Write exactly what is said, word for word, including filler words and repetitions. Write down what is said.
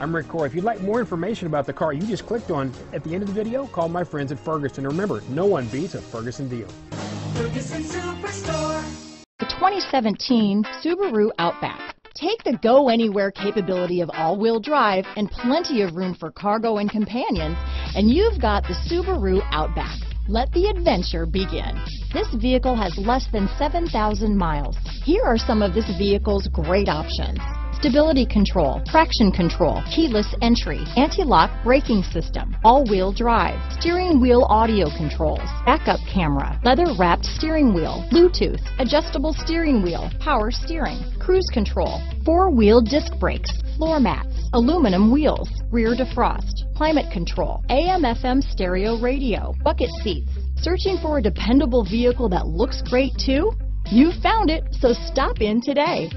I'm Rick Corr. If you'd like more information about the car you just clicked on at the end of the video, call my friends at Ferguson. And remember, no one beats a Ferguson deal. Ferguson Superstore. The twenty seventeen Subaru Outback. Take the go-anywhere capability of all-wheel drive and plenty of room for cargo and companions, and you've got the Subaru Outback. Let the adventure begin. This vehicle has less than seven thousand miles. Here are some of this vehicle's great options. Stability control, traction control, keyless entry, anti-lock braking system, all-wheel drive, steering wheel audio controls, backup camera, leather-wrapped steering wheel, Bluetooth, adjustable steering wheel, power steering, cruise control, four-wheel disc brakes, floor mats, aluminum wheels, rear defrost, climate control, A M F M stereo radio, bucket seats. Searching for a dependable vehicle that looks great too? You found it, so stop in today.